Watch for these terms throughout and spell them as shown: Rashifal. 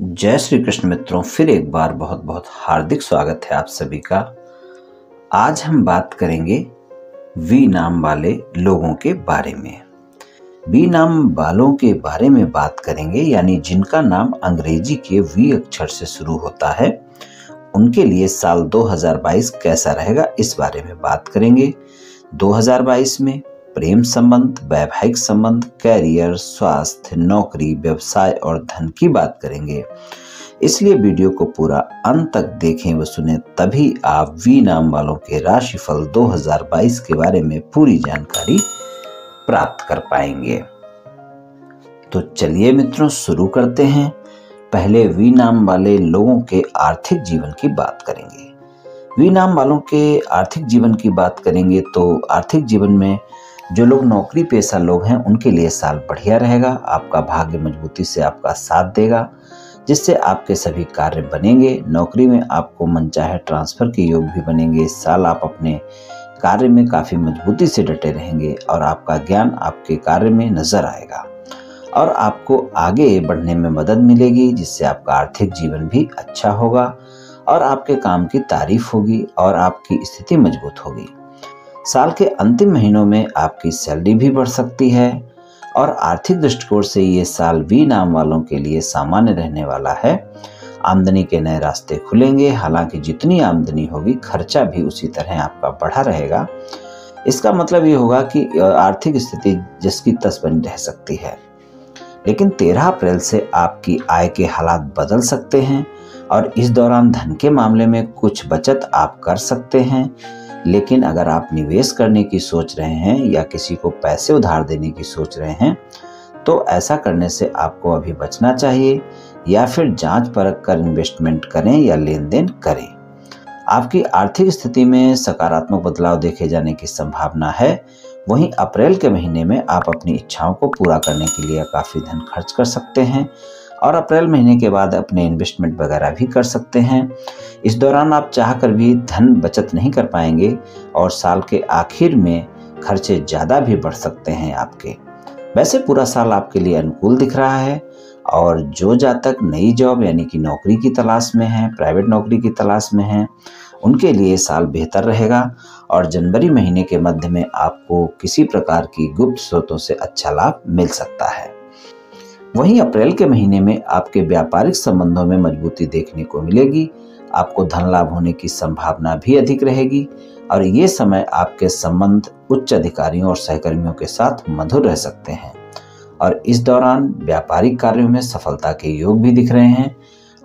जय श्री कृष्ण मित्रों, फिर एक बार बहुत बहुत हार्दिक स्वागत है आप सभी का। आज हम बात करेंगे वी नाम वाले लोगों के बारे में। वी नाम वालों के बारे में बात करेंगे, यानी जिनका नाम अंग्रेजी के वी अक्षर से शुरू होता है, उनके लिए साल 2022 कैसा रहेगा इस बारे में बात करेंगे। 2022 में प्रेम संबंध, वैवाहिक संबंध, कैरियर, स्वास्थ्य, नौकरी, व्यवसाय और धन की बात करेंगे, इसलिए वीडियो को पूरा अंत तक देखें व सुनें, तभी आप वी नाम वालों के राशिफल 2022 के बारे में पूरी जानकारी प्राप्त कर पाएंगे। तो चलिए मित्रों शुरू करते हैं। पहले वी नाम वाले लोगों के आर्थिक जीवन की बात करेंगे। वी नाम वालों के आर्थिक जीवन की बात करेंगे तो आर्थिक जीवन में जो लोग नौकरी पेशा लोग हैं उनके लिए साल बढ़िया रहेगा। आपका भाग्य मजबूती से आपका साथ देगा, जिससे आपके सभी कार्य बनेंगे। नौकरी में आपको मनचाहे ट्रांसफ़र के योग भी बनेंगे। इस साल आप अपने कार्य में काफ़ी मजबूती से डटे रहेंगे और आपका ज्ञान आपके कार्य में नजर आएगा और आपको आगे बढ़ने में मदद मिलेगी, जिससे आपका आर्थिक जीवन भी अच्छा होगा और आपके काम की तारीफ होगी और आपकी स्थिति मजबूत होगी। साल के अंतिम महीनों में आपकी सैलरी भी बढ़ सकती है और आर्थिक दृष्टिकोण से ये साल वी नाम वालों के लिए सामान्य रहने वाला है। आमदनी के नए रास्ते खुलेंगे, हालांकि जितनी आमदनी होगी खर्चा भी उसी तरह आपका बढ़ा रहेगा। इसका मतलब ये होगा कि आर्थिक स्थिति जिसकी तस बनी रह सकती है, लेकिन 13 अप्रैल से आपकी आय के हालात बदल सकते हैं और इस दौरान धन के मामले में कुछ बचत आप कर सकते हैं। लेकिन अगर आप निवेश करने की सोच रहे हैं या किसी को पैसे उधार देने की सोच रहे हैं तो ऐसा करने से आपको अभी बचना चाहिए, या फिर जांच परख कर इन्वेस्टमेंट करें या लेन देन करें। आपकी आर्थिक स्थिति में सकारात्मक बदलाव देखे जाने की संभावना है। वहीं अप्रैल के महीने में आप अपनी इच्छाओं को पूरा करने के लिए काफ़ी धन खर्च कर सकते हैं और अप्रैल महीने के बाद अपने इन्वेस्टमेंट वगैरह भी कर सकते हैं। इस दौरान आप चाहकर भी धन बचत नहीं कर पाएंगे और साल के आखिर में खर्चे ज़्यादा भी बढ़ सकते हैं आपके। वैसे पूरा साल आपके लिए अनुकूल दिख रहा है और जो जातक नई जॉब यानी कि नौकरी की तलाश में है, प्राइवेट नौकरी की तलाश में है, उनके लिए साल बेहतर रहेगा और जनवरी महीने के मध्य में आपको किसी प्रकार की गुप्त स्रोतों से अच्छा लाभ मिल सकता है। वहीं अप्रैल के महीने में आपके व्यापारिक संबंधों में मजबूती देखने को मिलेगी। आपको धन लाभ होने की संभावना भी अधिक रहेगी और ये समय आपके संबंध उच्च अधिकारियों और सहकर्मियों के साथ मधुर रह सकते हैं और इस दौरान व्यापारिक कार्यों में सफलता के योग भी दिख रहे हैं।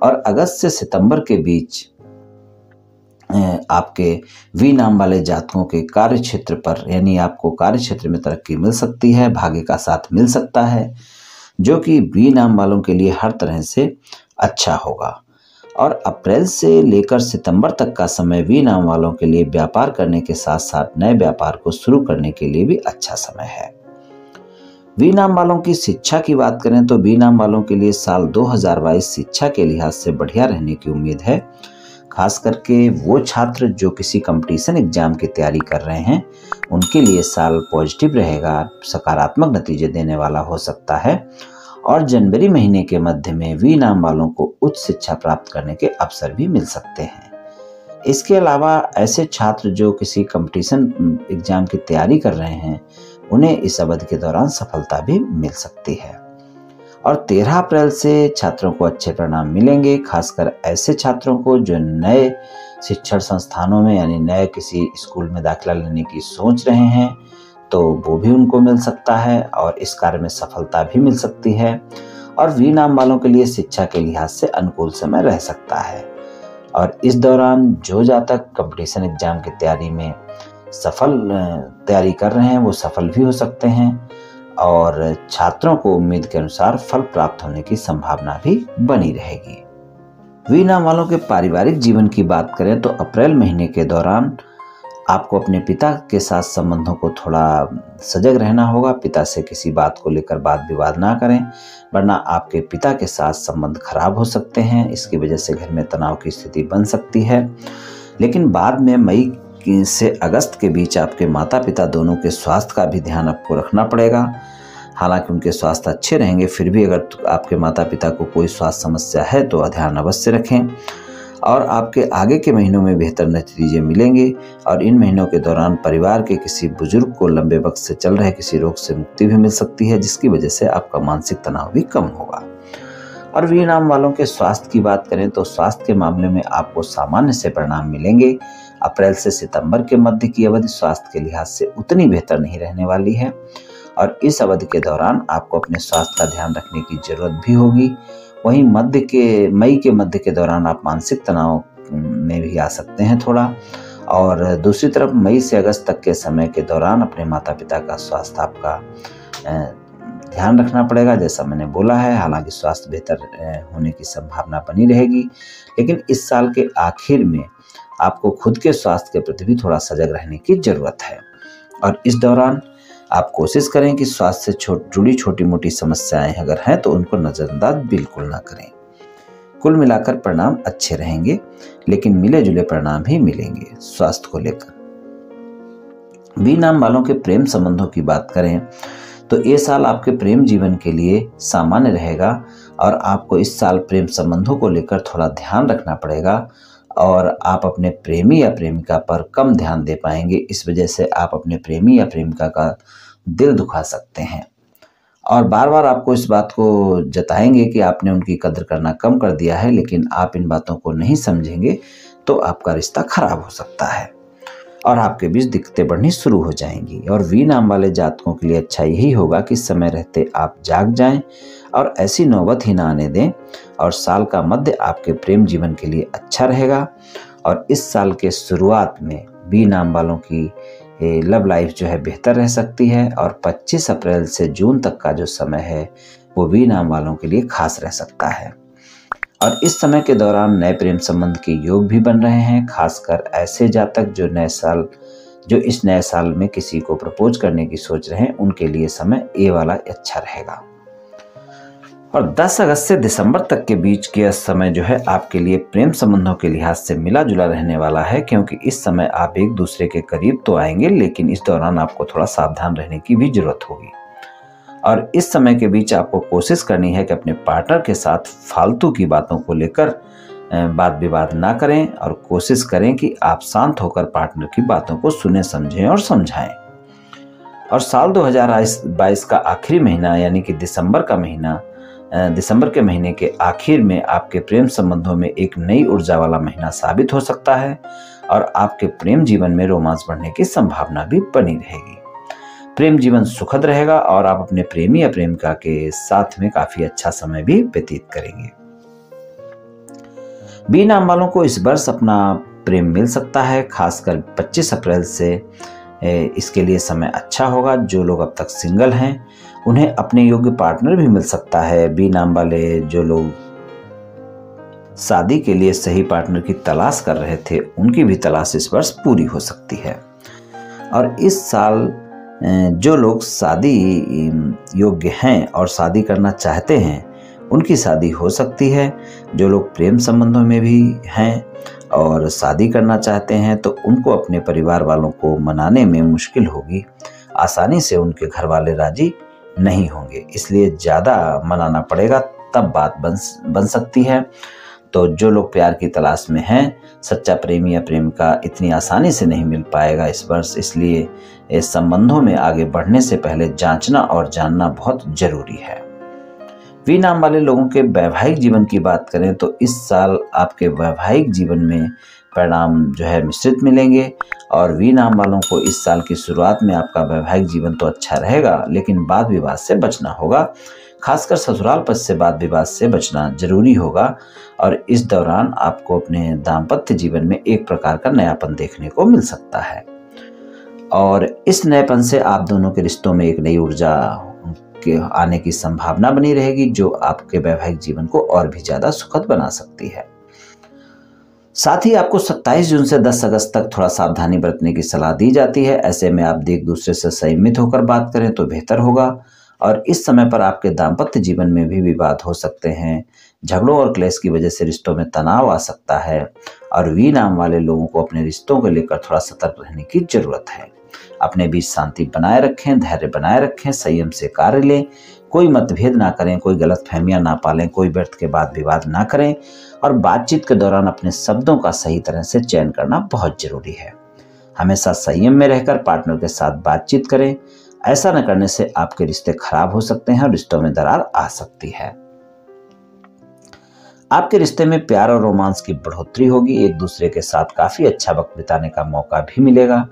और अगस्त से सितंबर के बीच आपके वी नाम वाले जातकों के कार्य क्षेत्र पर, यानी आपको कार्य क्षेत्र में तरक्की मिल सकती है, भाग्य का साथ मिल सकता है, जो कि वी नाम वालों के लिए हर तरह से अच्छा होगा। और अप्रैल से लेकर सितंबर तक का समय वी नाम वालों के लिए व्यापार करने के साथ साथ नए व्यापार को शुरू करने के लिए भी अच्छा समय है। वी नाम वालों की शिक्षा की बात करें तो वी नाम वालों के लिए साल 2022 शिक्षा के लिहाज से बढ़िया रहने की उम्मीद है, खास करके वो छात्र जो किसी कंपटीशन एग्जाम की तैयारी कर रहे हैं उनके लिए साल पॉजिटिव रहेगा, सकारात्मक नतीजे देने वाला हो सकता है और जनवरी महीने के मध्य में वी नाम वालों को उच्च शिक्षा प्राप्त करने के अवसर भी मिल सकते हैं। इसके अलावा ऐसे छात्र जो किसी कंपटीशन एग्जाम की तैयारी कर रहे हैं उन्हें इस अवधि के दौरान सफलता भी मिल सकती है और 13 अप्रैल से छात्रों को अच्छे परिणाम मिलेंगे, खासकर ऐसे छात्रों को जो नए शिक्षण संस्थानों में यानी नए किसी स्कूल में दाखिला लेने की सोच रहे हैं तो वो भी उनको मिल सकता है और इस कार्य में सफलता भी मिल सकती है। और वी नाम वालों के लिए शिक्षा के लिहाज से अनुकूल समय रह सकता है और इस दौरान जो जातक कंपटीशन एग्जाम की तैयारी में सफल तैयारी कर रहे हैं वो सफल भी हो सकते हैं और छात्रों को उम्मीद के अनुसार फल प्राप्त होने की संभावना भी बनी रहेगी। वी नाम वालों के पारिवारिक जीवन की बात करें तो अप्रैल महीने के दौरान आपको अपने पिता के साथ संबंधों को थोड़ा सजग रहना होगा। पिता से किसी बात को लेकर वाद विवाद ना करें, वरना आपके पिता के साथ संबंध खराब हो सकते हैं। इसकी वजह से घर में तनाव की स्थिति बन सकती है, लेकिन बाद में मई से अगस्त के बीच आपके माता पिता दोनों के स्वास्थ्य का भी ध्यान आपको रखना पड़ेगा। हालांकि उनके स्वास्थ्य अच्छे रहेंगे, फिर भी अगर आपके माता पिता को कोई स्वास्थ्य समस्या है तो ध्यान अवश्य रखें और आपके आगे के महीनों में बेहतर नतीजे मिलेंगे। और इन महीनों के दौरान परिवार के किसी बुजुर्ग को लंबे वक्त से चल रहे किसी रोग से मुक्ति भी मिल सकती है, जिसकी वजह से आपका मानसिक तनाव भी कम होगा। और वी नाम वालों के स्वास्थ्य की बात करें तो स्वास्थ्य के मामले में आपको सामान्य से परिणाम मिलेंगे। अप्रैल से सितंबर के मध्य की अवधि स्वास्थ्य के लिहाज से उतनी बेहतर नहीं रहने वाली है और इस अवधि के दौरान आपको अपने स्वास्थ्य का ध्यान रखने की जरूरत भी होगी। वहीं मई के मध्य के दौरान आप मानसिक तनाव में भी आ सकते हैं थोड़ा। और दूसरी तरफ मई से अगस्त तक के समय के दौरान अपने माता पिता का स्वास्थ्य आपका ध्यान रखना पड़ेगा, जैसा मैंने बोला है। हालांकि स्वास्थ्य बेहतर होने की संभावना बनी रहेगी, लेकिन इस साल के आखिर में आपको खुद के स्वास्थ्य के प्रति भी थोड़ा सजग रहने की ज़रूरत है। और इस दौरान आप कोशिश करें कि स्वास्थ्य से जुड़ी छोटी मोटी समस्याएं अगर हैं तो उनको नज़रअंदाज बिल्कुल ना करें। कुल मिलाकर परिणाम अच्छे रहेंगे, लेकिन मिले जुले परिणाम ही मिलेंगे स्वास्थ्य को लेकर। बी नाम वालों के प्रेम संबंधों की बात करें तो ये साल आपके प्रेम जीवन के लिए सामान्य रहेगा और आपको इस साल प्रेम संबंधों को लेकर थोड़ा ध्यान रखना पड़ेगा और आप अपने प्रेमी या प्रेमिका पर कम ध्यान दे पाएंगे। इस वजह से आप अपने प्रेमी या प्रेमिका का दिल दुखा सकते हैं और बार बार आपको इस बात को जताएंगे कि आपने उनकी कदर करना कम कर दिया है, लेकिन आप इन बातों को नहीं समझेंगे तो आपका रिश्ता खराब हो सकता है और आपके बीच दिक्कतें बढ़नी शुरू हो जाएंगी। और वी नाम वाले जातकों के लिए अच्छा यही होगा कि समय रहते आप जाग जाएं और ऐसी नौबत ही ना आने दें। और साल का मध्य आपके प्रेम जीवन के लिए अच्छा रहेगा और इस साल के शुरुआत में वी नाम वालों की लव लाइफ जो है बेहतर रह सकती है। और 25 अप्रैल से जून तक का जो समय है वो वी नाम वालों के लिए खास रह सकता है। और इस समय के दौरान नए प्रेम संबंध के योग भी बन रहे हैं, खासकर ऐसे जातक जो इस नए साल में किसी को प्रपोज करने की सोच रहे हैं, उनके लिए समय ये वाला अच्छा रहेगा। और 10 अगस्त से दिसंबर तक के बीच के समय जो है आपके लिए प्रेम संबंधों के लिहाज से मिला जुला रहने वाला है, क्योंकि इस समय आप एक दूसरे के करीब तो आएंगे, लेकिन इस दौरान आपको थोड़ा सावधान रहने की भी जरूरत होगी। और इस समय के बीच आपको कोशिश करनी है कि अपने पार्टनर के साथ फालतू की बातों को लेकर वाद विवाद ना करें और कोशिश करें कि आप शांत होकर पार्टनर की बातों को सुने, समझें और समझाएं। और साल 2022 का आखिरी महीना यानी कि दिसंबर के महीने के आखिर में आपके प्रेम संबंधों में एक नई ऊर्जा वाला महीना साबित हो सकता है और आपके प्रेम जीवन में रोमांस बढ़ने की संभावना भी बनी रहेगी। प्रेम जीवन सुखद रहेगा और आप अपने प्रेमी या प्रेमिका के साथ में काफी अच्छा समय भी व्यतीत करेंगे। बी नाम वालों को इस वर्ष अपना प्रेम मिल सकता है, खासकर 25 अप्रैल से इसके लिए समय अच्छा होगा। जो लोग अब तक सिंगल हैं उन्हें अपने योग्य पार्टनर भी मिल सकता है। बी नाम वाले जो लोग शादी के लिए सही पार्टनर की तलाश कर रहे थे उनकी भी तलाश इस वर्ष पूरी हो सकती है। और इस साल जो लोग शादी योग्य हैं और शादी करना चाहते हैं उनकी शादी हो सकती है। जो लोग प्रेम संबंधों में भी हैं और शादी करना चाहते हैं तो उनको अपने परिवार वालों को मनाने में मुश्किल होगी, आसानी से उनके घर वाले राजी नहीं होंगे, इसलिए ज़्यादा मनाना पड़ेगा तब बात बन सकती है। तो जो लोग प्यार की तलाश में हैं, सच्चा प्रेमी या प्रेमिका इतनी आसानी से नहीं मिल पाएगा इस वर्ष, इसलिए इस संबंधों में आगे बढ़ने से पहले जांचना और जानना बहुत जरूरी है। वी नाम वाले लोगों के वैवाहिक जीवन की बात करें तो इस साल आपके वैवाहिक जीवन में परिणाम जो है मिश्रित मिलेंगे। और वी नाम वालों को इस साल की शुरुआत में आपका वैवाहिक जीवन तो अच्छा रहेगा, लेकिन वाद विवाद से बचना होगा, खासकर ससुराल पक्ष से वाद विवाद से बचना जरूरी होगा। और इस दौरान आपको अपने दाम्पत्य जीवन में एक प्रकार का नयापन देखने को मिल सकता है और इस नएपन से आप दोनों के रिश्तों में एक नई ऊर्जा के आने की संभावना बनी रहेगी, जो आपके वैवाहिक जीवन को और भी ज़्यादा सुखद बना सकती है। साथ ही आपको 27 जून से 10 अगस्त तक थोड़ा सावधानी बरतने की सलाह दी जाती है। ऐसे में आप एक दूसरे से संयमित होकर बात करें तो बेहतर होगा। और इस समय पर आपके दाम्पत्य जीवन में भी विवाद हो सकते हैं, झगड़ों और क्लेश की वजह से रिश्तों में तनाव आ सकता है। और वी नाम वाले लोगों को अपने रिश्तों को लेकर थोड़ा सतर्क रहने की जरूरत है। अपने बीच शांति बनाए रखें, धैर्य बनाए रखें, संयम से कार्य लें, कोई मतभेद ना करें, कोई गलतफहमियां ना पालें, कोई व्यर्थ के बाद विवाद ना करें और बातचीत के दौरान अपने शब्दों का सही तरह से चयन करना बहुत जरूरी है। हमेशा संयम में रहकर पार्टनर के साथ बातचीत करें। ऐसा न करने से आपके रिश्ते खराब हो सकते हैं और रिश्तों में दरार आ सकती है। आपके रिश्ते में प्यार और रोमांस की बढ़ोतरी होगी। एक दूसरे के साथ काफी अच्छा वक्त बिताने का मौका भी मिलेगा।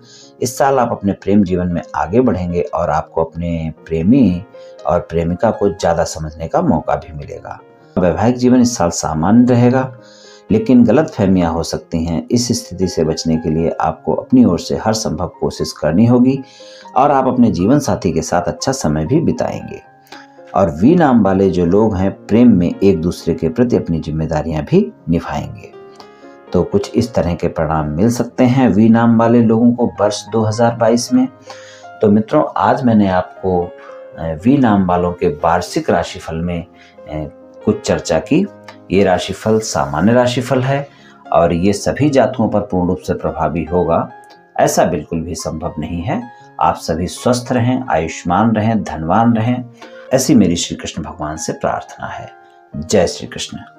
इस साल आप अपने प्रेम जीवन में आगे बढ़ेंगे और आपको अपने प्रेमी और प्रेमिका को ज्यादा समझने का मौका भी मिलेगा। वैवाहिक जीवन इस साल सामान्य रहेगा, लेकिन गलतफहमियां हो सकती हैं। इस स्थिति से बचने के लिए आपको अपनी ओर से हर संभव कोशिश करनी होगी और आप अपने जीवन साथी के साथ अच्छा समय भी बिताएंगे। और वी नाम वाले जो लोग हैं, प्रेम में एक दूसरे के प्रति अपनी जिम्मेदारियां भी निभाएंगे। तो कुछ इस तरह के परिणाम मिल सकते हैं वी नाम वाले लोगों को वर्ष 2022 में। तो मित्रों, आज मैंने आपको वी नाम वालों के वार्षिक राशिफल में कुछ चर्चा की। ये राशिफल सामान्य राशिफल है और ये सभी जातकों पर पूर्ण रूप से प्रभावी होगा ऐसा बिल्कुल भी संभव नहीं है। आप सभी स्वस्थ रहें, आयुष्मान रहें, धनवान रहें, ऐसी मेरी श्री कृष्ण भगवान से प्रार्थना है। जय श्री कृष्ण।